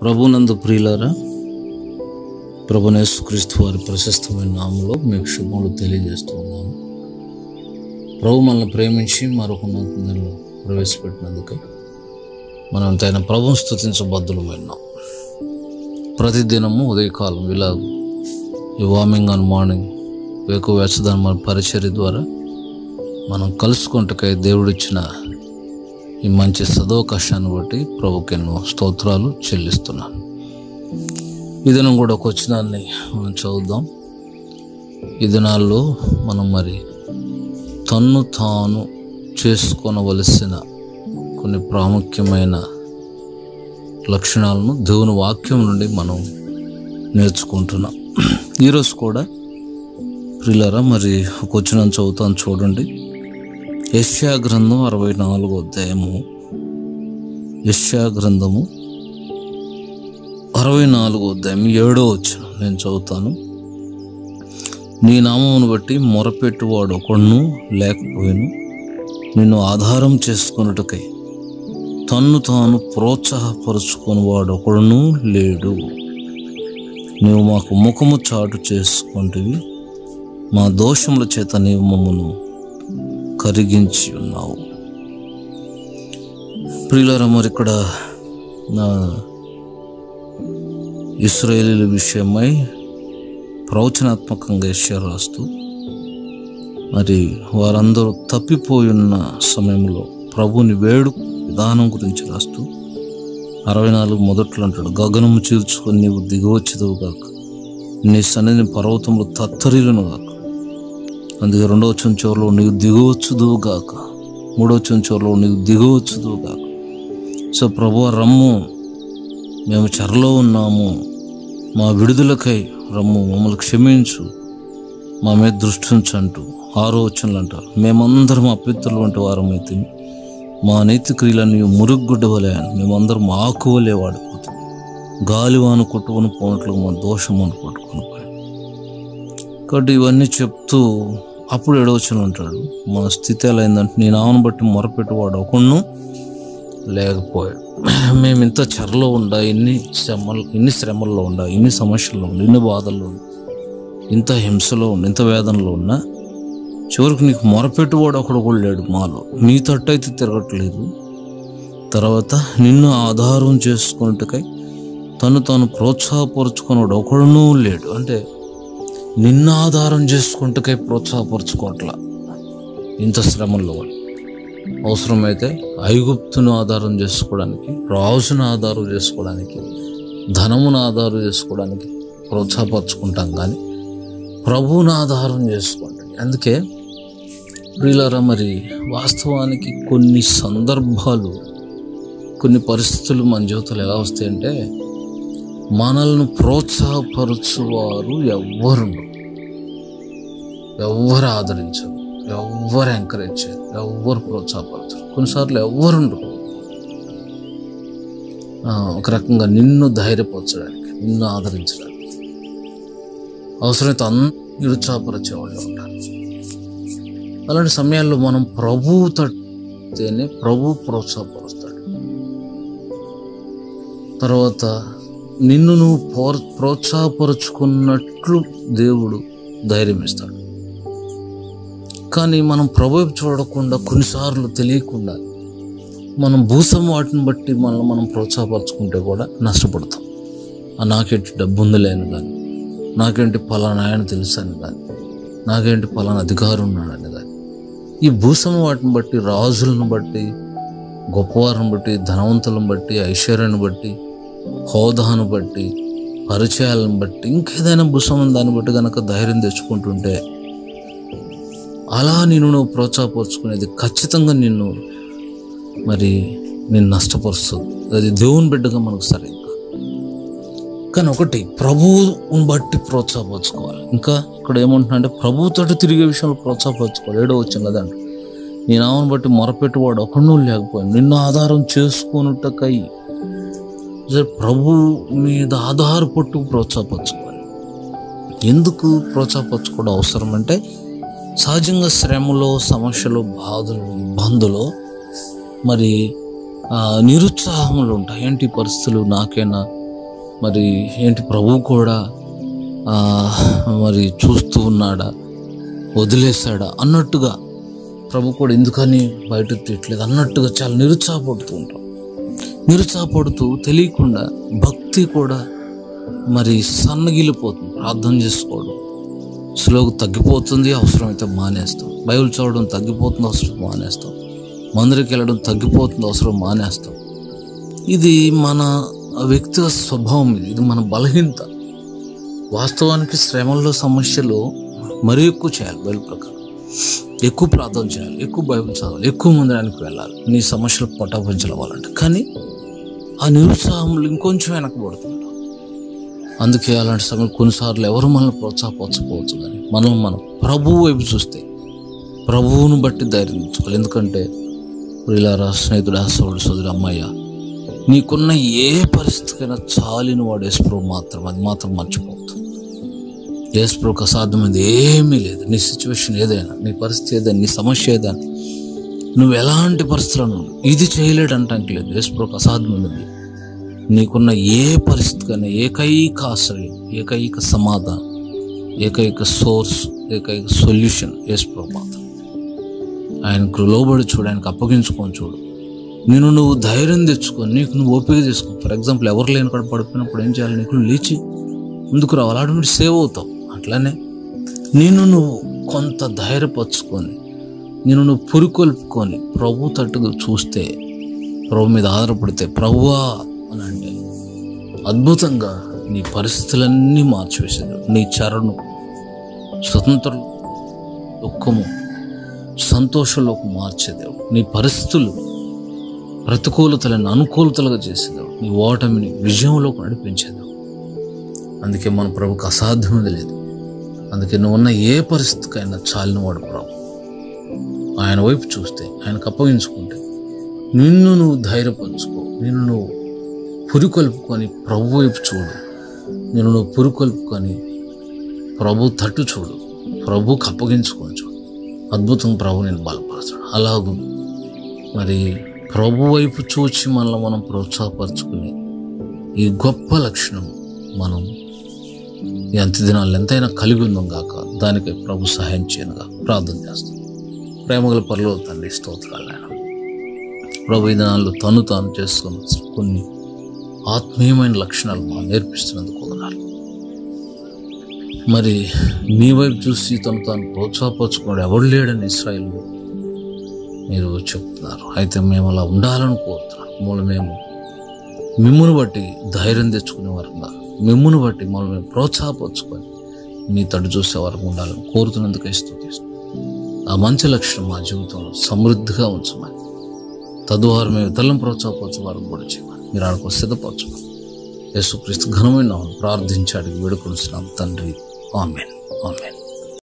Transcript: ప్రభునందు ప్రియులారా, ప్రభువైన యేసుక్రీస్తు వారి ప్రశస్తమైన నామములో మీకు శుభములు తెలియజేస్తూ ఉన్నాము. ప్రభు మనల్ని ప్రేమించి మరొక నూతనంలో ప్రవేశపెట్టినందుకు మనం తన ప్రభువును స్తుతించబద్దులమైనాం. ప్రతిదినము ఉదయకాలం ఇలా ఈ వార్మింగ్ అండ్ మార్నింగ్ వేకువేసదాని మన పరిచర్య ద్వారా మనం కలుసుకుంటకై దేవుడిచ్చిన ఈ మంచి సదవకాశాన్ని బట్టి ప్రభుకి ఎన్నో స్తోత్రాలు చెల్లిస్తున్నాను. ఈ దినం కూడా ఒక వచనాన్ని మనం చదువుదాం. ఈ దినాల్లో మనం మరి తన్ను తాను చేసుకోనవలసిన కొన్ని ప్రాముఖ్యమైన లక్షణాలను దేవుని వాక్యం నుండి మనం నేర్చుకుంటున్నాం. ఈరోజు కూడా ప్రియులారా మరి ఒక వచనం చదువుతాను, చూడండి. యెషయా గ్రంథం 64వ అధ్యాయము, యెషయా గ్రంథము 64వ అధ్యాయం 7వ వచనం నేను చదువుతాను. నీ నామమును బట్టి మొరపెట్టువాడు ఒకడును లేకపోయాను, నిన్ను ఆధారం చేసుకున్నట్టుకై తన్ను తాను ప్రోత్సాహపరుచుకునివాడు ఒకడును లేడు. నీవు మాకు ముఖము చాటు చేసుకుంటేవి, మా దోషముల చేత నీవు మమ్మను కరిగించి ఉన్నావు. ప్రియులారా మరి ఇక్కడ నా ఇశ్రాయేలీల విషయమై ప్రవచనాత్మకంగా యెషయా రాస్తూ, మరి వారందరూ తప్పిపోయిన సమయంలో ప్రభుని వేడు విధానం గురించి రాస్తూ 64 మొదట్లో అంటాడు, గగనము చీల్చుకొని నీవు దిగవచ్చుదువుగాక, నీ సన్నిధిని పర్వతములు తత్తరిలునుగాక. అందుకే 2వ వచనం చివరిలో నీవు దిగవచ్చుదువుగాక, 3వ వచనం చివరిలో నీవు దిగవచ్చుదువుగాక. సో ప్రభువా రమ్ము, మేము చెరలో ఉన్నాము, మా విడుదలకై రమ్ము, మమ్మల్ని క్షమించు, మా మీద దృష్టి ఉంచంటూ 6వ వచనంలో అంటారు, మేమందరం అపిత్తులు వంటి వారమైతే మా నీతి క్రియలను మురుగుడ్డవలేను, మేమందరం ఆకువలే వాడిపోతాం, గాలివాను కొట్టుకొని పోనట్లు మా దోషం అని పట్టుకొని పోయాం. కాబట్టి ఇవన్నీ చెప్తూ అప్పుడు 7వ వచనం అంటాడు, మా స్థితి ఎలా అయిందంటే నీ నామను బట్టి మొరపెట్టువాడు ఒకడును లేకపోయాడు. మేము ఇంత చెరలో ఉండా, ఇన్ని శ్రమల్లో ఉండా, ఇన్ని సమస్యల్లో ఉండి, ఇన్ని బాధల్లో ఉండి, ఇంత హింసలో ఉండి, ఇంత వేదనలో ఉన్నా చివరికి నీకు మొరపెట్టువాడు ఒకడు కూడా లేడు మాలో, నీ తట్టయితే తిరగట్లేదు. తర్వాత నిన్ను ఆధారం చేసుకున్నట్టుకై తను ప్రోత్సాహపరుచుకున్నాడు ఒకడునూ లేడు. అంటే నిన్ను ఆధారం చేసుకుంటకై ప్రోత్సాహపరుచుకోవట్లా. ఇంత శ్రమల్లో వాళ్ళు అవసరమైతే ఐగుప్తును ఆధారం చేసుకోవడానికి, రాజును ఆధారం చేసుకోవడానికి, ధనమును ఆధారం చేసుకోవడానికి ప్రోత్సాహపరుచుకుంటాం, కానీ ప్రభువును ఆధారం చేసుకుంటాం. అందుకే వీళ్ళరా మరి వాస్తవానికి కొన్ని సందర్భాలు, కొన్ని పరిస్థితులు మన జీవితంలో ఎలా వస్తాయంటే మనల్ని ప్రోత్సాహపరచువారు ఎవ్వరు ఆదరించరు, ఎవ్వరు ఎంకరేజ్ చేయరు, ఎవ్వరు ప్రోత్సాహపరచరు, కొన్నిసార్లు ఎవ్వరుండరు. ఒక రకంగా నిన్ను ధైర్యపరచడానికి, నిన్ను ఆదరించడానికి అవసరమైతే నిరుత్సాహపరిచేవాళ్ళు ఉంటారు. అలాంటి సమయాల్లో మనం ప్రభువు తట్టితేనే ప్రభు ప్రోత్సాహపరుస్తాడు. తర్వాత నిన్ను నువ్వు ప్రోత్సాహపరుచుకున్నట్లు దేవుడు ధైర్యం ఇస్తాడు. కానీ మనం ప్రభువు చూడకుండా, కొన్నిసార్లు తెలియకుండా మనం భూసం వాటిని బట్టి మనం ప్రోత్సాహపరచుకుంటే కూడా నష్టపడతాం. నాకేంటి డబ్బు ఉందిలేని కానీ, నాకేంటి పలానా ఆయన తెలుసు అని కానీ, నాకేంటి పలానా అధికారం ఉన్నాడని కానీ, ఈ భూసం వాటిని బట్టి, రాజులను బట్టి, గొప్పవారిని బట్టి, ధనవంతులను బట్టి, ఐశ్వర్యాన్ని బట్టి, హోదాను బట్టి, పరిచయాలను బట్టి, ఇంకేదైనా భూసం దాన్ని బట్టి కనుక ధైర్యం తెచ్చుకుంటుంటే అలా నువ్వు ప్రోత్సాహపరుచుకునేది ఖచ్చితంగా నిన్ను నష్టపరుస్తుంది. అది దేవుని బిడ్డగా మనకు సరే. కానీ ఒకటి ప్రభువుని బట్టి ప్రోత్సాహపరచుకోవాలి. ఇంకా ఇక్కడ ఏమంటున్నా అంటే ప్రభువుతో తిరిగే విషయంలో ప్రోత్సాహపరచుకోవాలి. 7వ వచనం కదా, నీ నామను బట్టి మొరపెట్టువాడు ఒకడు లేకపోయాను, నిన్ను ఆధారం చేసుకున్నట్టుకై. ప్రభువు మీద ఆధారపట్టు ప్రోత్సాహపరచుకోవాలి. ఎందుకు ప్రోత్సాహపరచుకోవడం అవసరం అంటే, సహజంగా శ్రమలో, సమస్యలు, బాధలు, ఇబ్బందులు, మరి నిరుత్సాహములు ఉంటాయి. ఏంటి పరిస్థితులు, నాకేనా మరి ఏంటి ప్రభువు కూడా మరి చూస్తూ ఉన్నాడా, వదిలేశాడా అన్నట్టుగా, ప్రభు కూడా ఎందుకని బయటకు తిట్టలేదు అన్నట్టుగా చాలా నిరుత్సాహపడుతూ ఉంటాం. నిరుత్సాహపడుతూ తెలియకుండా భక్తి కూడా మరి సన్నగిలిపోతుంది, ప్రార్థన చేసుకోవడం స్లోగా తగ్గిపోతుంది, అవసరమైతే మానేస్తాం, బైబిల్ చదవడం తగ్గిపోతుంది, అవసరం మానేస్తాం, మందిరికి వెళ్ళడం తగ్గిపోతుంది, అవసరం మానేస్తాం. ఇది మన వ్యక్తిగత స్వభావం, ఇది మన బలహీనత. వాస్తవానికి శ్రమల్లో సమస్యలు మరీ ఎక్కువ చేయాలి, బైబిల్ ప్రకారం ఎక్కువ ప్రార్థన చేయాలి, ఎక్కువ బైబిల్ చదవాలి, ఎక్కువ మందిరానికి వెళ్ళాలి నీ సమస్యలు పటాపంచలవ్వాలంటే. కానీ ఆ నిరుత్సాహంలో ఇంకొంచెం వెనకబడుతుంది. అందుకే అలాంటి సమయం కొన్నిసార్లు ఎవరు మనల్ని ప్రోత్సాహపరచకపోవచ్చు, కానీ మనం ప్రభువు వైపు చూస్తే ప్రభువును బట్టి ధైర్యం తెచ్చుకోవాలి. ఎందుకంటే ప్రియులారా, స్నేహితుడా, సోదరుడు, సోదరి, అమ్మాయ, నీకున్న ఏ పరిస్థితికైనా చాలిన వాడు యేసుప్రభు మాత్రం, అది మాత్రం మర్చిపోతుంది. యేసుప్రభుకి అసాధ్యమైనది ఏమీ లేదు. నీ సిచ్యువేషన్ ఏదైనా, నీ పరిస్థితి ఏదైనా, నీ సమస్య ఏదైనా, నువ్వు ఎలాంటి పరిస్థితులను ఇది చేయలేడు అంటానికి లేదు. యేసుప్రభుకి అసాధ్యమైనది నీకున్న ఏ పరిస్థితికైనా ఏకైక ఆశ్రయం, ఏకైక సమాధానం, ఏకైక సోర్స్, ఏకైక సొల్యూషన్ యేసుప్రభు మాత్రం. ఆయనకు లోబడి చూడు, ఆయనకు అప్పగించుకొని చూడు, నేను నువ్వు ధైర్యం తెచ్చుకొని నీకు నువ్వు ఓపిక చేసుకో. ఫర్ ఎగ్జాంపుల్, ఎవరు లేని కూడా పడిపోయినప్పుడు ఏం చేయాలి, నీకు లేచి ముందుకు రావాలి, అటు మీరు సేవ్ అవుతావు. అట్లానే నేను నువ్వు కొంత ధైర్యపరుచుకొని నేను నువ్వు పురికొల్పుకొని ప్రభు తట్టుగా చూస్తే, ప్రభు మీద ఆధారపడితే, ప్రభువా అని అంటే అద్భుతంగా నీ పరిస్థితులన్నీ మార్చివేసాడు. నీ చరణు స్వతంత్రం దుఃఖము సంతోషంలోకి మార్చేదేవు, నీ పరిస్థితులు ప్రతికూలతలను అనుకూలతలుగా చేసేదేవు, నీ ఓటమిని విజయంలోకి నడిపించేదేవు. అందుకే మన ప్రభుకి అసాధ్యమైనది లేదు. అందుకే నువ్వున్న ఏ పరిస్థితికైనా చాలినవాడు ప్రభు. ఆయన వైపు చూస్తే, ఆయనకు అప్పగించుకుంటే, నిన్ను నువ్వు ధైర్యపరుచుకో, నిన్ను నువ్వు పురికొల్పుకొని ప్రభు వైపు చూడు, నిన్ను నువ్వు పురికొల్పుకొని ప్రభు తట్టు చూడు, ప్రభుకి అప్పగించుకొని చూడు. అద్భుతం ప్రభు నేను బలపరచడు. అలాగూ మరి ప్రభు వైపు చూచి మనల్ని మనం ప్రోత్సాహపరచుకుని ఈ గొప్ప లక్షణం మనం ఎంత దినాలు ఎంతైనా కలిగి ఉందాం గాక. దానికై ప్రభు సహాయం చేయనుగా ప్రార్థన చేస్తాం. ప్రేమగల పరలోక తండ్రి, స్తోత్రాలు. ఆయన ప్రభు ఈ దినాల్లో తను తాను చేసుకున్న కొన్ని ఆత్మీయమైన లక్షణాలు మనం నేర్పిస్తున్నందుకు వందనాలు. మరి మీ వైపు చూసి తను తాను ప్రోత్సాహపరచుకున్నాడు ఎవడు లేడని ఇశ్రాయేలు మీరు చెప్తున్నారు. అయితే మేము అలా ఉండాలని కోరుతున్నాం. మూల మేము మిమ్మును బట్టి ధైర్యం తెచ్చుకునే వరంగా, మిమ్మును బట్టి మమ్మల్ని మేము ప్రోత్సాహపరచుకొని మీ తడు చూసే వరకు ఉండాలని కోరుతున్నందుకు స్తుతిస్తున్నాం. ఆ మంచి లక్షణం మా జీవితంలో సమృద్ధిగా ఉంచమని, తద్వారా మేము ఇతరులను ప్రోత్సాహపరచే వరకు కూడా చేయమని, మీరు ఆడకు సిద్ధపరచమని యేసుక్రీస్తు ఘనమైన ప్రార్థించాడు వేడుకొనిస్తున్నాం తండ్రి. ఆమేన్, ఆమేన్.